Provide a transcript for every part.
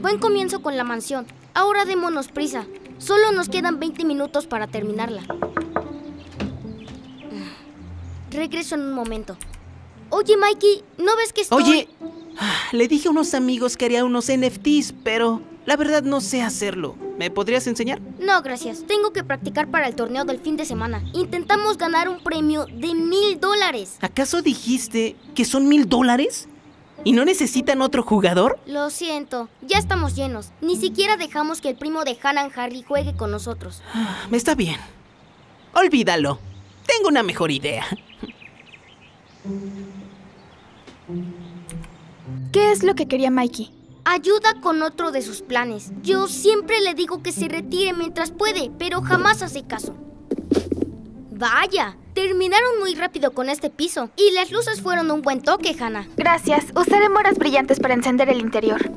Buen comienzo con la mansión. Ahora démonos prisa. Solo nos quedan 20 minutos para terminarla. Regreso en un momento. Oye, Mikey, ¿no ves que estoy...? Oye, le dije a unos amigos que haría unos NFTs, pero la verdad no sé hacerlo. ¿Me podrías enseñar? No, gracias. Tengo que practicar para el torneo del fin de semana. Intentamos ganar un premio de $1000. ¿Acaso dijiste que son $1000? ¿Y no necesitan otro jugador? Lo siento, ya estamos llenos. Ni siquiera dejamos que el primo de Hannah y Harry juegue con nosotros. Está bien. Olvídalo. Tengo una mejor idea. ¿Qué es lo que quería Mikey? Ayuda con otro de sus planes. Yo siempre le digo que se retire mientras puede, pero jamás hace caso. Vaya, terminaron muy rápido con este piso. Y las luces fueron un buen toque, Hannah. Gracias, usaré moras brillantes para encender el interior.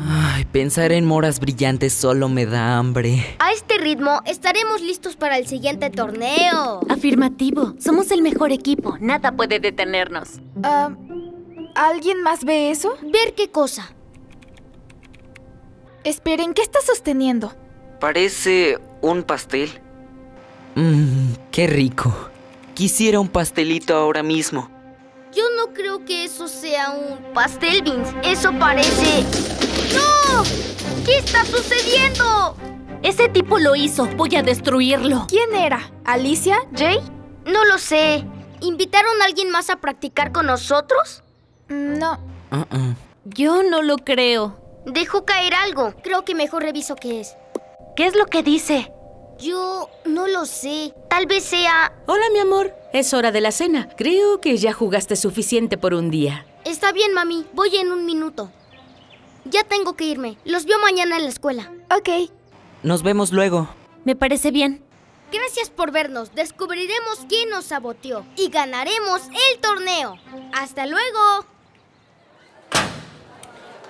Ay, pensar en moras brillantes solo me da hambre. A este ritmo estaremos listos para el siguiente torneo. Afirmativo, somos el mejor equipo, nada puede detenernos. ¿Alguien más ve eso? ¿Ver qué cosa? Esperen, ¿qué está sosteniendo? Parece un pastel. Qué rico. Quisiera un pastelito ahora mismo. Yo no creo que eso sea un pastel, Vince. Eso parece... ¡No! ¿Qué está sucediendo? Ese tipo lo hizo. Voy a destruirlo. ¿Quién era? ¿Alicia? ¿Jay? No lo sé. ¿Invitaron a alguien más a practicar con nosotros? No. Yo no lo creo. Dejó caer algo. Creo que mejor reviso qué es. ¿Qué es lo que dice? Yo no lo sé. Tal vez sea... Hola, mi amor. Es hora de la cena. Creo que ya jugaste suficiente por un día. Está bien, mami. Voy en un minuto. Ya tengo que irme. Los veo mañana en la escuela. Ok. Nos vemos luego. Me parece bien. Gracias por vernos. Descubriremos quién nos saboteó. Y ganaremos el torneo. ¡Hasta luego!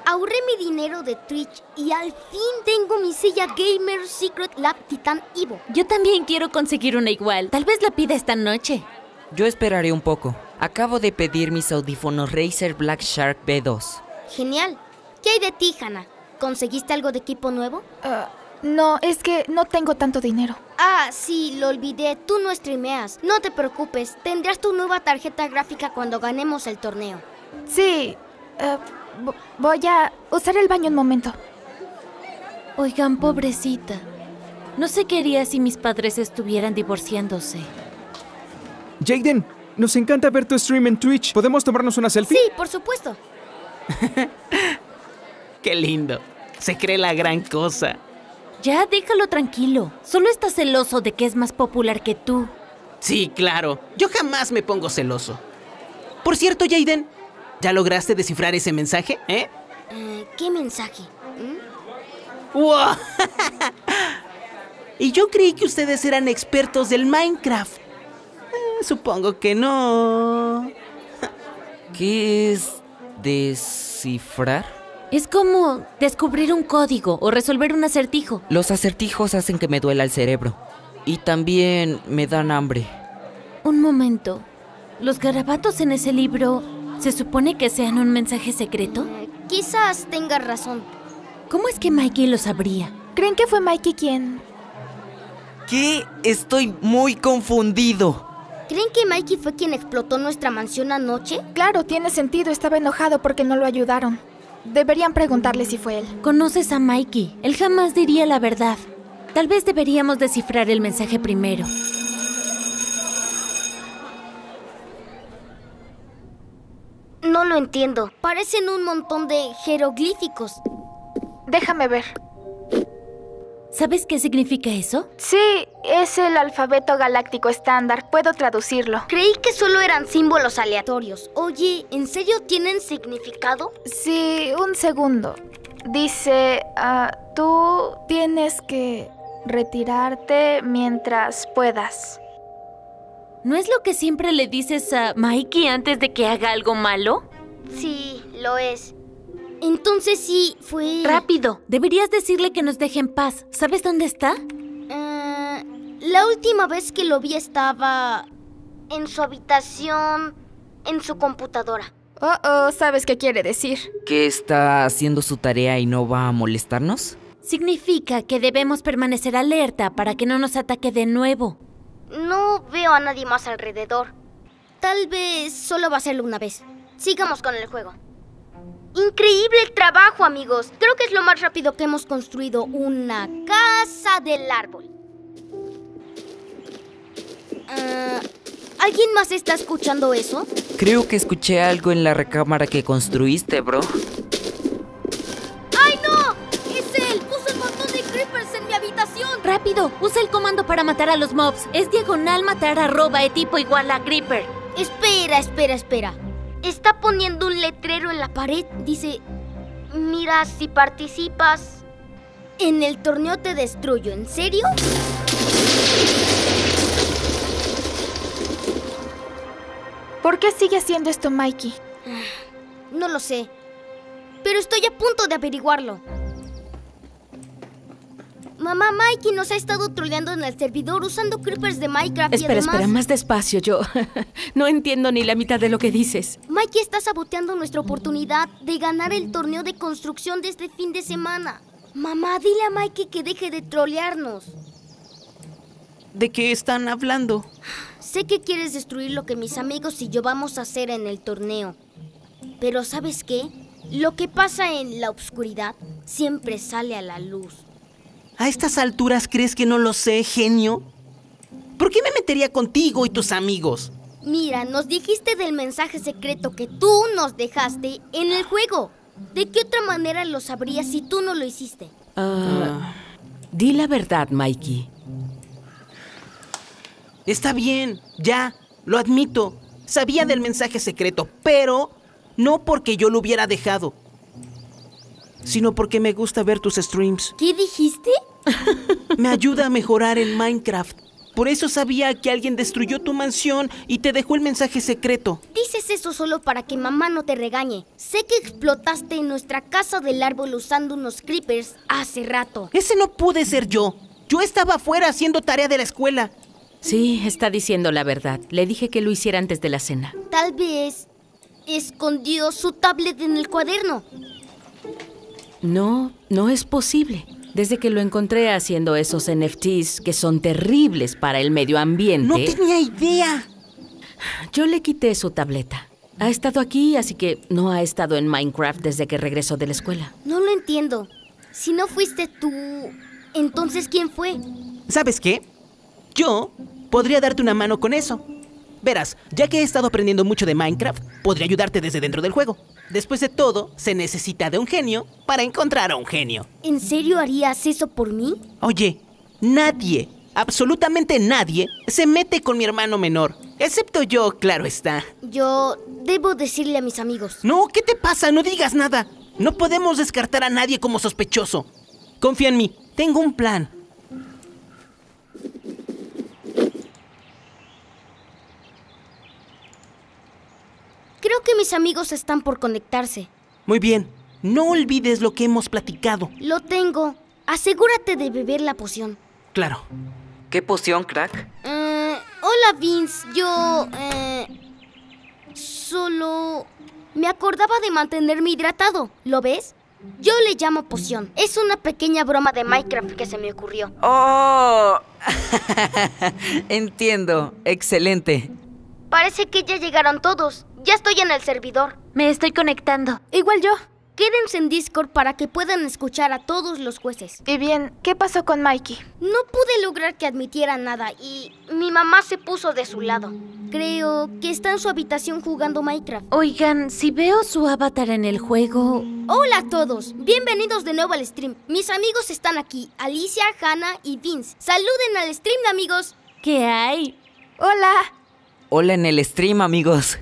Ahorré mi dinero de Twitch y al fin tengo mi silla gamer Secret Lab Titan Ivo. Yo también quiero conseguir una igual. Tal vez la pida esta noche. Yo esperaré un poco. Acabo de pedir mis audífonos Razer Black Shark B2. Genial. ¿Qué hay de ti, Hannah? ¿Conseguiste algo de equipo nuevo? No, es que no tengo tanto dinero. Ah, sí, lo olvidé. Tú no streameas. No te preocupes. Tendrás tu nueva tarjeta gráfica cuando ganemos el torneo. Sí. Voy a usar el baño un momento. Oigan, pobrecita. No sé qué haría si mis padres estuvieran divorciándose. Jaden, nos encanta ver tu stream en Twitch. ¿Podemos tomarnos una selfie? Sí, por supuesto. Qué lindo. Se cree la gran cosa. Ya, déjalo tranquilo. Solo está celoso de que es más popular que tú. Sí, claro. Yo jamás me pongo celoso. Por cierto, Jaden... ¿Ya lograste descifrar ese mensaje, eh? ¿Qué mensaje? ¡Wow! Y yo creí que ustedes eran expertos del Minecraft. Supongo que no. ¿Qué es descifrar? Es como descubrir un código o resolver un acertijo. Los acertijos hacen que me duela el cerebro. Y también me dan hambre. Un momento. Los garabatos en ese libro... ¿Se supone que sean un mensaje secreto? Quizás tenga razón. ¿Cómo es que Mikey lo sabría? ¿Creen que fue Mikey quien...? ¿Qué? Estoy muy confundido. ¿Creen que Mikey fue quien explotó nuestra mansión anoche? Claro, tiene sentido. Estaba enojado porque no lo ayudaron. Deberían preguntarle si fue él. ¿Conoces a Mikey? Él jamás diría la verdad. Tal vez deberíamos descifrar el mensaje primero. No lo entiendo. Parecen un montón de jeroglíficos. Déjame ver. ¿Sabes qué significa eso? Sí, es el alfabeto galáctico estándar. Puedo traducirlo. Creí que solo eran símbolos aleatorios. Oye, ¿en serio tienen significado? Sí, un segundo. Dice, tú tienes que retirarte mientras puedas. ¿No es lo que siempre le dices a Mikey antes de que haga algo malo? Sí, lo es. Entonces sí, fue... ¡Rápido! Deberías decirle que nos deje en paz. ¿Sabes dónde está? La última vez que lo vi estaba... en su habitación... en su computadora. Oh, oh, ¿sabes qué quiere decir? ¿Que está haciendo su tarea y no va a molestarnos? Significa que debemos permanecer alerta para que no nos ataque de nuevo. No veo a nadie más alrededor. Tal vez solo va a hacerlo una vez. Sigamos con el juego. Increíble trabajo, amigos. Creo que es lo más rápido que hemos construido una casa del árbol. ¿Alguien más está escuchando eso? Creo que escuché algo en la recámara que construiste, bro. ¡Ay, no! ¡Es él! ¡Puso un montón de Creepers en mi habitación! ¡Rápido! Usa el comando para matar a los mobs. Es diagonal matar arroba etipo igual a Creeper. Espera. Está poniendo un letrero en la pared. Dice, mira, si participas en el torneo te destruyo. ¿En serio? ¿Por qué sigue haciendo esto, Mikey? No lo sé, pero estoy a punto de averiguarlo. Mamá, Mikey nos ha estado troleando en el servidor usando creepers de Minecraft. Espera, más despacio, yo no entiendo ni la mitad de lo que dices. Mikey está saboteando nuestra oportunidad de ganar el torneo de construcción de este fin de semana. Mamá, dile a Mikey que deje de trolearnos. ¿De qué están hablando? Sé que quieres destruir lo que mis amigos y yo vamos a hacer en el torneo. Pero ¿sabes qué? Lo que pasa en la oscuridad siempre sale a la luz. ¿A estas alturas crees que no lo sé, genio? ¿Por qué me metería contigo y tus amigos? Mira, nos dijiste del mensaje secreto que tú nos dejaste en el juego. ¿De qué otra manera lo sabrías si tú no lo hiciste? Di la verdad, Mikey. Está bien, ya, lo admito. Sabía del mensaje secreto, pero no porque yo lo hubiera dejado, sino porque me gusta ver tus streams. ¿Qué dijiste? Me ayuda a mejorar en Minecraft. Por eso sabía que alguien destruyó tu mansión y te dejó el mensaje secreto. Dices eso solo para que mamá no te regañe. Sé que explotaste en nuestra casa del árbol usando unos creepers hace rato. Ese no pude ser yo. Yo estaba afuera haciendo tarea de la escuela. Sí, está diciendo la verdad. Le dije que lo hiciera antes de la cena. Tal vez escondió su tablet en el cuaderno. No es posible. Desde que lo encontré haciendo esos NFTs que son terribles para el medio ambiente... ¡No tenía idea! Yo le quité su tableta. Ha estado aquí, así que no ha estado en Minecraft desde que regresó de la escuela. No lo entiendo. Si no fuiste tú, entonces ¿quién fue? ¿Sabes qué? Yo podría darte una mano con eso. Verás, ya que he estado aprendiendo mucho de Minecraft, podría ayudarte desde dentro del juego. Después de todo, se necesita de un genio para encontrar a un genio. ¿En serio harías eso por mí? Oye, nadie, absolutamente nadie, se mete con mi hermano menor. Excepto yo, claro está. Yo debo decirle a mis amigos. No, ¿qué te pasa? No digas nada. No podemos descartar a nadie como sospechoso. Confía en mí, tengo un plan. Creo que mis amigos están por conectarse. Muy bien. No olvides lo que hemos platicado. Lo tengo. Asegúrate de beber la poción. Claro. ¿Qué poción, crack? Hola, Vince. Yo... solo... me acordaba de mantenerme hidratado. ¿Lo ves? Yo le llamo poción. Es una pequeña broma de Minecraft que se me ocurrió. ¡Oh! Entiendo. Excelente. Parece que ya llegaron todos. Ya estoy en el servidor. Me estoy conectando. Igual yo. Quédense en Discord para que puedan escuchar a todos los jueces. Y bien, ¿qué pasó con Mikey? No pude lograr que admitiera nada y mi mamá se puso de su lado. Creo que está en su habitación jugando Minecraft. Oigan, si veo su avatar en el juego... Hola a todos, bienvenidos de nuevo al stream. Mis amigos están aquí, Alicia, Hannah y Vince. Saluden al stream, amigos. ¿Qué hay? Hola. Hola en el stream, amigos.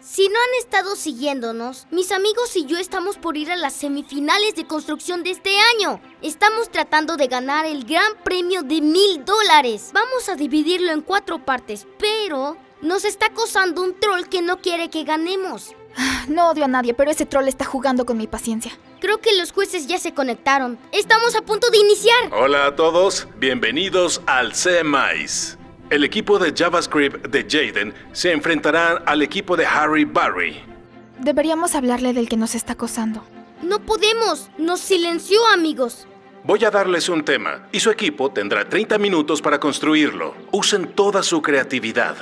Si no han estado siguiéndonos, mis amigos y yo estamos por ir a las semifinales de construcción de este año. Estamos tratando de ganar el gran premio de $1000. Vamos a dividirlo en 4 partes, pero nos está acosando un troll que no quiere que ganemos. No odio a nadie, pero ese troll está jugando con mi paciencia. Creo que los jueces ya se conectaron. Estamos a punto de iniciar. Hola a todos, bienvenidos al C-Mice. El equipo de JavaScript de Jaden se enfrentará al equipo de Harry Barry. Deberíamos hablarle del que nos está acosando. ¡No podemos! ¡Nos silenció, amigos! Voy a darles un tema, y su equipo tendrá 30 minutos para construirlo. Usen toda su creatividad.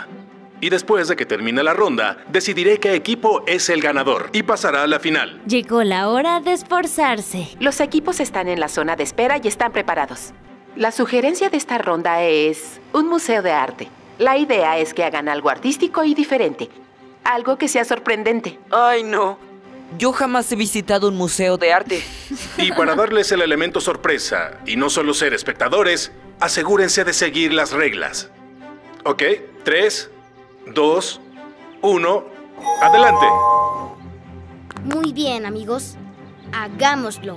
Y después de que termine la ronda, decidiré qué equipo es el ganador y pasará a la final. Llegó la hora de esforzarse. Los equipos están en la zona de espera y están preparados. La sugerencia de esta ronda es un museo de arte. La idea es que hagan algo artístico y diferente. Algo que sea sorprendente. ¡Ay, no! Yo jamás he visitado un museo de arte. Y para darles el elemento sorpresa y no solo ser espectadores, asegúrense de seguir las reglas. Ok, 3, 2, 1, ¡adelante! Muy bien, amigos. Hagámoslo.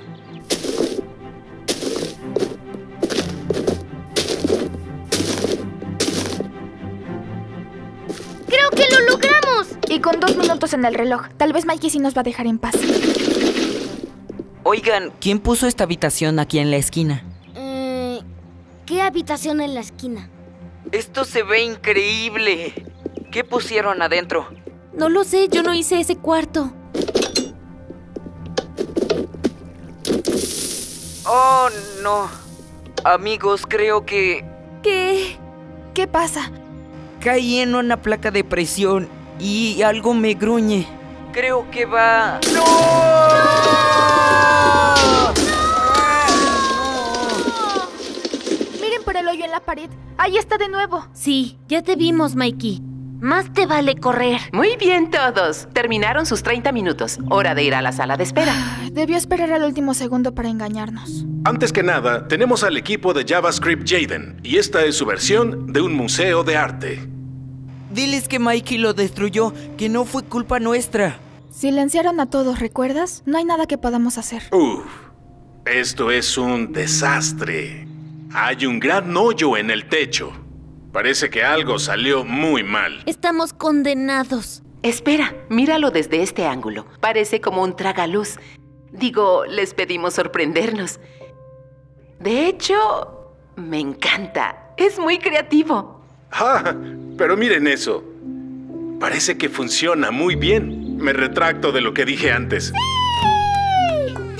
¡Creo que lo logramos! Y con 2 minutos en el reloj, tal vez Mikey sí nos va a dejar en paz. Oigan, ¿quién puso esta habitación aquí en la esquina? ¿Qué habitación en la esquina? Esto se ve increíble. ¿Qué pusieron adentro? No lo sé, yo no hice ese cuarto. Oh, no. Amigos, creo que... ¿Qué? ¿Qué pasa? Caí en una placa de presión y algo me gruñe. Creo que va... ¡No! ¡No! ¡No! Miren por el hoyo en la pared. Ahí está de nuevo. Sí, ya te vimos, Mikey. Más te vale correr. Muy bien, todos. Terminaron sus 30 minutos. Hora de ir a la sala de espera. Debió esperar al último segundo para engañarnos. Antes que nada, tenemos al equipo de JavaScript Jaden. Y esta es su versión de un museo de arte. Diles que Mikey lo destruyó, que no fue culpa nuestra. Silenciaron a todos, ¿recuerdas? No hay nada que podamos hacer. Uf, esto es un desastre. Hay un gran hoyo en el techo. Parece que algo salió muy mal. Estamos condenados. Espera, míralo desde este ángulo. Parece como un tragaluz. Digo, les pedimos sorprendernos. De hecho, me encanta. Es muy creativo. ¡Ja! Pero miren eso. Parece que funciona muy bien. Me retracto de lo que dije antes.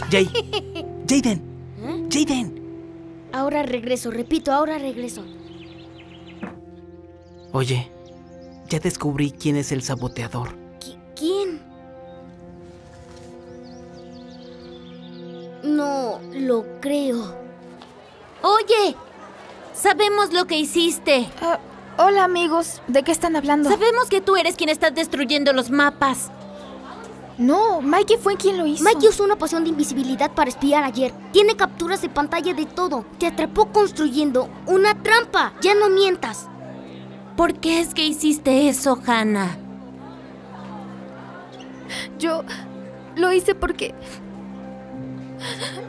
¡Sí! Jaden. ¿Eh? Jaden. Ahora regreso, repito, ahora regreso. Oye, ya descubrí quién es el saboteador. ¿Quién? No lo creo. Oye, sabemos lo que hiciste. Hola, amigos. ¿De qué están hablando? Sabemos que tú eres quien está destruyendo los mapas. No, Mikey fue quien lo hizo. Mikey usó una poción de invisibilidad para espiar ayer. Tiene capturas de pantalla de todo. Te atrapó construyendo una trampa. Ya no mientas. ¿Por qué es que hiciste eso, Hannah? Yo lo hice porque...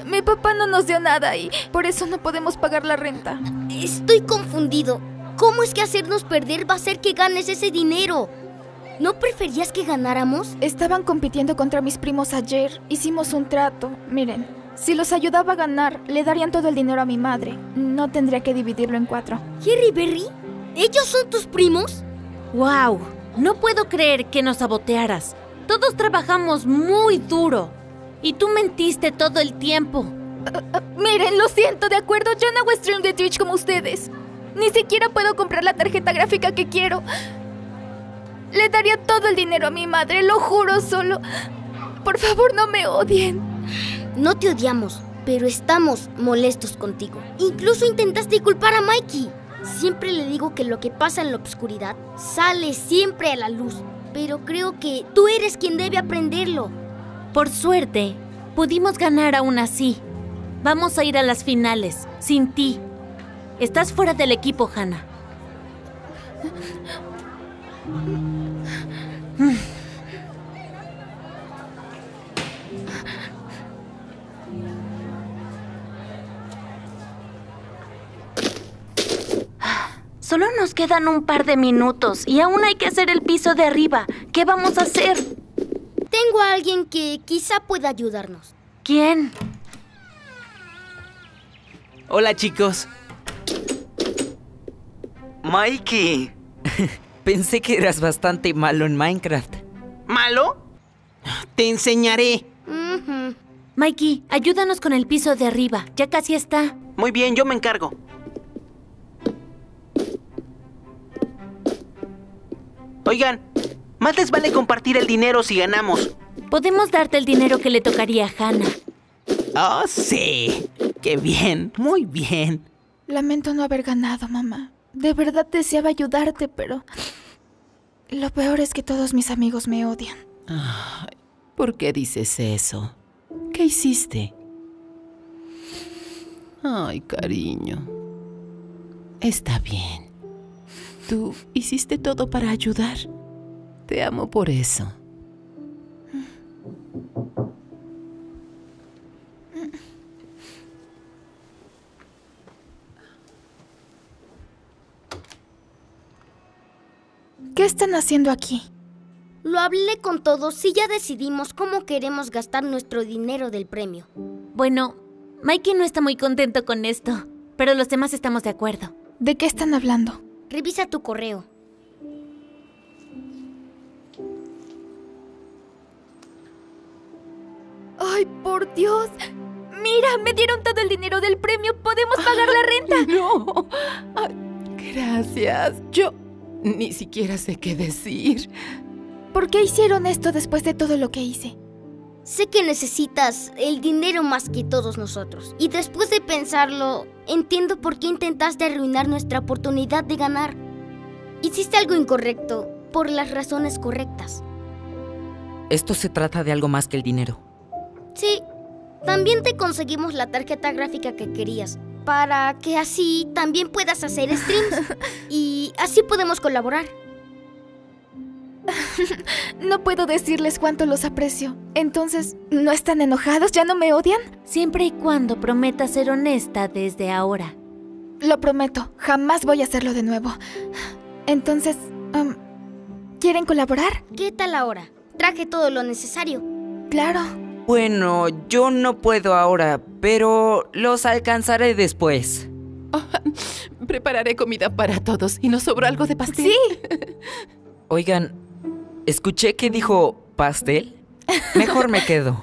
mi papá no nos dio nada y por eso no podemos pagar la renta. Estoy confundido. ¿Cómo es que hacernos perder va a hacer que ganes ese dinero? ¿No preferías que ganáramos? Estaban compitiendo contra mis primos ayer. Hicimos un trato. Miren, si los ayudaba a ganar, le darían todo el dinero a mi madre. No tendría que dividirlo en 4. ¿Jerry Berry? ¿Ellos son tus primos? ¡Wow! No puedo creer que nos sabotearas. Todos trabajamos muy duro. Y tú mentiste todo el tiempo. Miren, lo siento, ¿de acuerdo? Yo no hago stream de Twitch como ustedes. Ni siquiera puedo comprar la tarjeta gráfica que quiero. Le daría todo el dinero a mi madre, lo juro, solo... por favor, no me odien. No te odiamos, pero estamos molestos contigo. Incluso intentaste culpar a Mikey. Siempre le digo que lo que pasa en la oscuridad sale siempre a la luz. Pero creo que tú eres quien debe aprenderlo. Por suerte, pudimos ganar aún así. Vamos a ir a las finales, sin ti. Estás fuera del equipo, Hannah. Solo nos quedan un par de minutos y aún hay que hacer el piso de arriba. ¿Qué vamos a hacer? Tengo a alguien que quizá pueda ayudarnos. ¿Quién? Hola, chicos. Mikey. Pensé que eras bastante malo en Minecraft. ¿Malo? Te enseñaré. Mikey, ayúdanos con el piso de arriba. Ya casi está. Muy bien, yo me encargo. Oigan, más les vale compartir el dinero si ganamos. Podemos darte el dinero que le tocaría a Hannah. ¡Oh, sí! ¡Qué bien! ¡Muy bien! Lamento no haber ganado, mamá. De verdad deseaba ayudarte, pero... lo peor es que todos mis amigos me odian. Ay, ¿por qué dices eso? ¿Qué hiciste? Ay, cariño. Está bien. Tú hiciste todo para ayudar. Te amo por eso. ¿Qué están haciendo aquí? Lo hablé con todos y ya decidimos cómo queremos gastar nuestro dinero del premio. Bueno, Mikey no está muy contento con esto, pero los demás estamos de acuerdo. ¿De qué están hablando? Revisa tu correo. ¡Ay, por Dios! ¡Mira! ¡Me dieron todo el dinero del premio! ¡Podemos pagar la renta! ¡No! Ay, gracias. Yo ni siquiera sé qué decir. ¿Por qué hicieron esto después de todo lo que hice? Sé que necesitas el dinero más que todos nosotros. Y después de pensarlo, entiendo por qué intentaste arruinar nuestra oportunidad de ganar. Hiciste algo incorrecto por las razones correctas. Esto se trata de algo más que el dinero. Sí, también te conseguimos la tarjeta gráfica que querías, para que así también puedas hacer streams y así podemos colaborar. No puedo decirles cuánto los aprecio. Entonces, ¿no están enojados? ¿Ya no me odian? Siempre y cuando prometas ser honesta desde ahora. Lo prometo, jamás voy a hacerlo de nuevo. Entonces, ¿quieren colaborar? ¿Qué tal ahora? Traje todo lo necesario. Claro. Bueno, yo no puedo ahora, pero los alcanzaré después. Prepararé comida para todos y nos sobró algo de pastel. Sí. Oigan... escuché que dijo pastel. Mejor me quedo.